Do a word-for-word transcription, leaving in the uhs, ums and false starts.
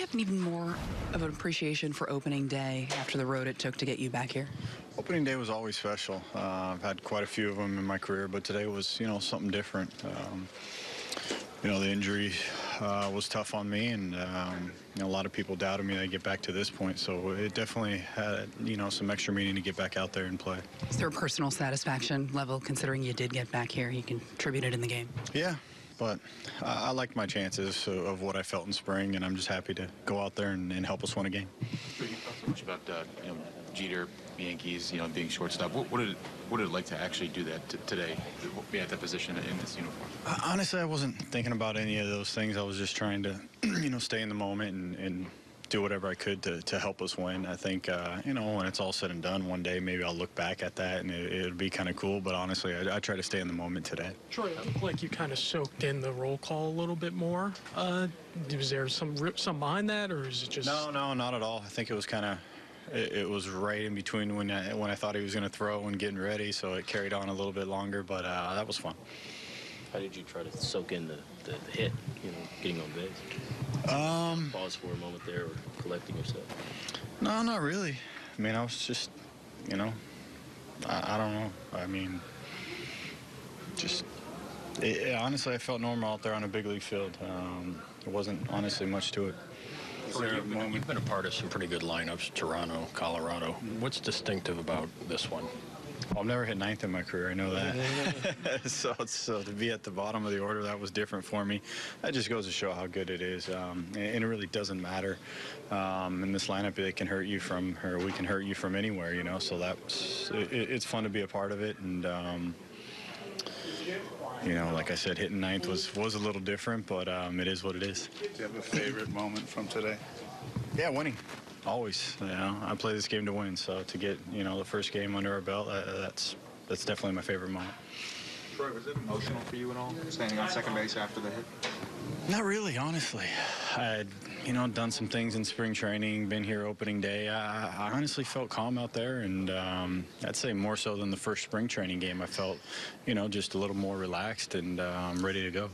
have an even more of an appreciation for opening day after the road it took to get you back here? Opening day was always special. Uh, I've had quite a few of them in my career, but today was, you know, something different. Um, you know, the injury uh, was tough on me, and um, you know, a lot of people doubted me to get back to this point, so it definitely had, you know, some extra meaning to get back out there and play. Is there a personal satisfaction level, considering you did get back here, you contributed in the game? Yeah. But I, I like my chances of, of what I felt in spring, and I'm just happy to go out there and, and help us win a game. You talked so much about uh, you know, Jeter, Yankees, you know, being shortstop. What, what did it, what did it like to actually do that t today, be at that position in this uniform? Uh, honestly, I wasn't thinking about any of those things. I was just trying to, you know, stay in the moment and, and do whatever I could to, to help us win. I think, uh, you know, when it's all said and done, one day maybe I'll look back at that and it, it'll be kind of cool. But honestly, I, I try to stay in the moment today. Troy, it looked like you kind of soaked in the roll call a little bit more. Uh, was there some some behind that, or is it just? No, no, not at all. I think it was kind of. It, it was right in between when I, when I thought he was going to throw and getting ready, so it carried on a little bit longer, but uh, that was fun. How did you try to soak in the, the, the hit, you know, getting on base? Um, Pause for a moment there, or collecting yourself? No, not really. I mean, I was just, you know, I, I don't know. I mean, just, it, it, honestly, I felt normal out there on a big league field. Um, there wasn't, honestly, much to it. You've been, you've been a part of some pretty good lineups, Toronto, Colorado. What's distinctive about this one? Well, I've never hit ninth in my career, I know that. so, so to be at the bottom of the order, that was different for me. That just goes to show how good it is. Um, and it really doesn't matter. Um, in this lineup, they can hurt you from, or we can hurt you from anywhere, you know. So that's, it, it's fun to be a part of it. And, um, you know, like I said, hitting ninth was, was a little different, but um, it is what it is. Do you have a favorite moment from today? Yeah, winning. Always. You know, I play this game to win, so to get, you know, the first game under our belt, uh, that's that's definitely my favorite moment. Troy, was it emotional for you at all, standing on second base after the hit? Not really, honestly. I had, you know, done some things in spring training, been here opening day. I, I honestly felt calm out there, and um, I'd say more so than the first spring training game. I felt, you know, just a little more relaxed and um, ready to go.